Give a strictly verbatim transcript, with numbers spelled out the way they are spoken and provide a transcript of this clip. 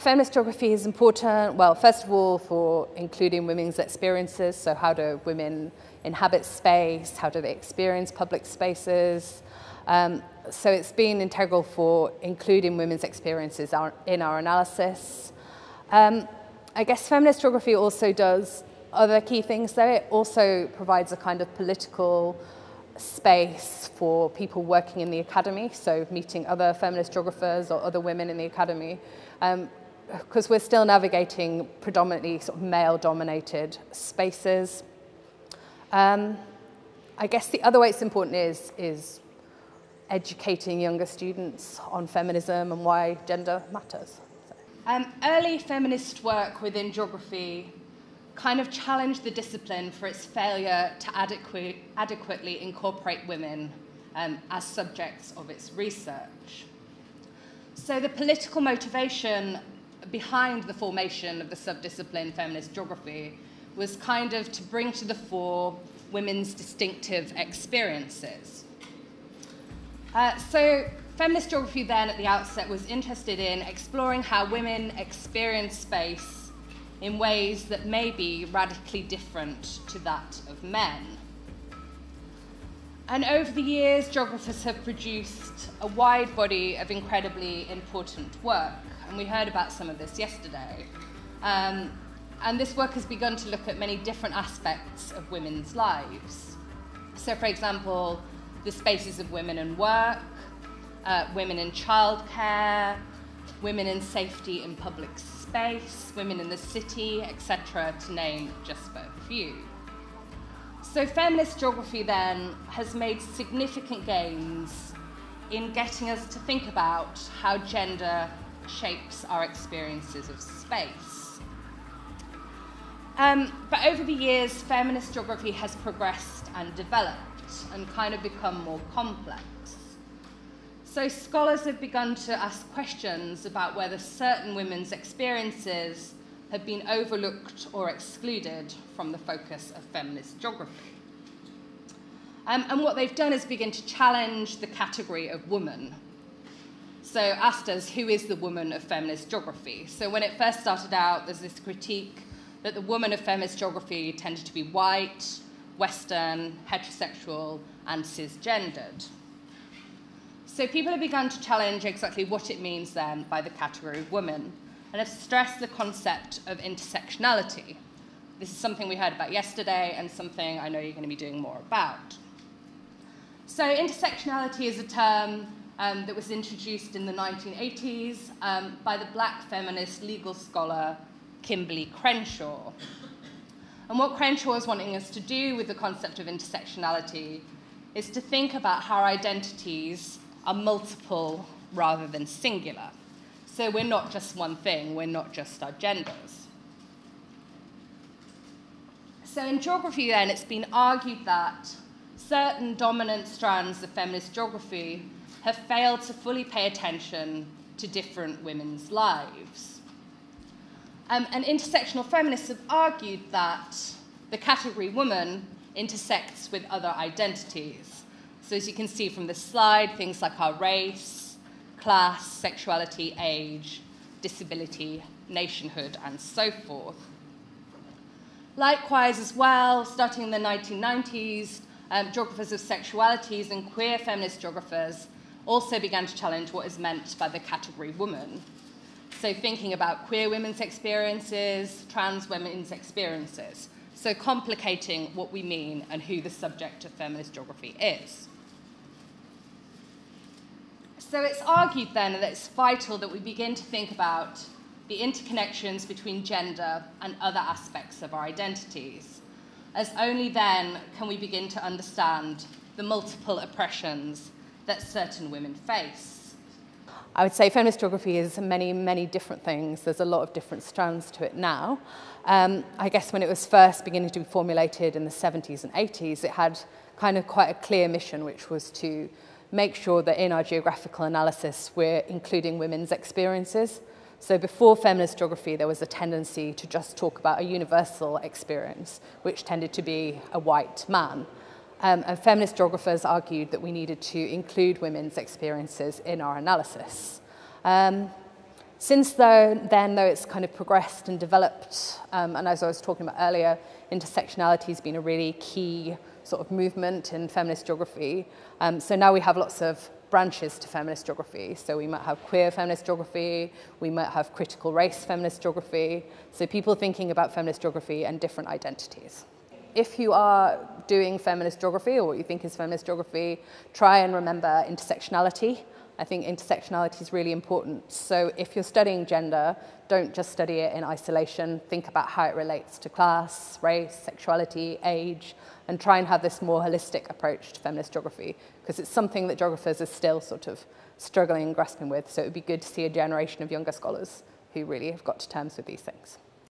Feminist geography is important, well, first of all, for including women's experiences. So how do women inhabit space? How do they experience public spaces? Um, so it's been integral for including women's experiences in our analysis. Um, I guess feminist geography also does other key things, though. It also provides a kind of political space for people working in the academy, so meeting other feminist geographers or other women in the academy, because um, we're still navigating predominantly sort of male-dominated spaces. Um, I guess the other way it's important is, is educating younger students on feminism and why gender matters. So. Um, early feminist work within geography kind of challenged the discipline for its failure to adequ- adequately incorporate women um, as subjects of its research. So the political motivation behind the formation of the subdiscipline feminist geography was kind of to bring to the fore women's distinctive experiences. Uh, so feminist geography then at the outset was interested in exploring how women experience space in ways that may be radically different to that of men. And over the years, geographers have produced a wide body of incredibly important work, and we heard about some of this yesterday. Um, and this work has begun to look at many different aspects of women's lives. So, for example, the spaces of women in work, uh, women in childcare, women in safety in public space, women in the city, et cetera, to name just but a few. So feminist geography then has made significant gains in getting us to think about how gender shapes our experiences of space. Um, but over the years, feminist geography has progressed and developed and kind of become more complex. So scholars have begun to ask questions about whether certain women's experiences have been overlooked or excluded from the focus of feminist geography. Um, and what they've done is begin to challenge the category of woman. So asked us, who is the woman of feminist geography? So when it first started out, there's this critique that the woman of feminist geography tended to be white, Western, heterosexual, and cisgendered. So people have begun to challenge exactly what it means then by the category of woman, and have stressed the concept of intersectionality. This is something we heard about yesterday and something I know you're going to be doing more about. So intersectionality is a term um, that was introduced in the nineteen eighties um, by the black feminist legal scholar Kimberlé Crenshaw. And what Crenshaw is wanting us to do with the concept of intersectionality is to think about how identities are multiple rather than singular. So we're not just one thing, we're not just our genders. So in geography then, it's been argued that certain dominant strands of feminist geography have failed to fully pay attention to different women's lives. Um, and intersectional feminists have argued that the category woman intersects with other identities. So as you can see from this slide, things like our race, class, sexuality, age, disability, nationhood, and so forth. Likewise as well, starting in the nineteen nineties, um, geographers of sexualities and queer feminist geographers also began to challenge what is meant by the category woman. So thinking about queer women's experiences, trans women's experiences, so complicating what we mean and who the subject of feminist geography is. So it's argued then that it's vital that we begin to think about the interconnections between gender and other aspects of our identities, as only then can we begin to understand the multiple oppressions that certain women face. I would say feminist geography is many, many different things. There's a lot of different strands to it now. Um, I guess when it was first beginning to be formulated in the seventies and eighties, it had kind of quite a clear mission, which was to make sure that in our geographical analysis we're including women's experiences. So before feminist geography, there was a tendency to just talk about a universal experience, which tended to be a white man. Um, and feminist geographers argued that we needed to include women's experiences in our analysis. Um, Since though, then, though, it's kind of progressed and developed, um, and as I was talking about earlier, intersectionality has been a really key sort of movement in feminist geography. Um, so now we have lots of branches to feminist geography. So we might have queer feminist geography, we might have critical race feminist geography, so people thinking about feminist geography and different identities. If you are doing feminist geography or what you think is feminist geography, try and remember intersectionality. I think intersectionality is really important. So if you're studying gender, don't just study it in isolation. Think about how it relates to class, race, sexuality, age, and try and have this more holistic approach to feminist geography, because it's something that geographers are still sort of struggling and grasping with. So it would be good to see a generation of younger scholars who really have got to terms with these things.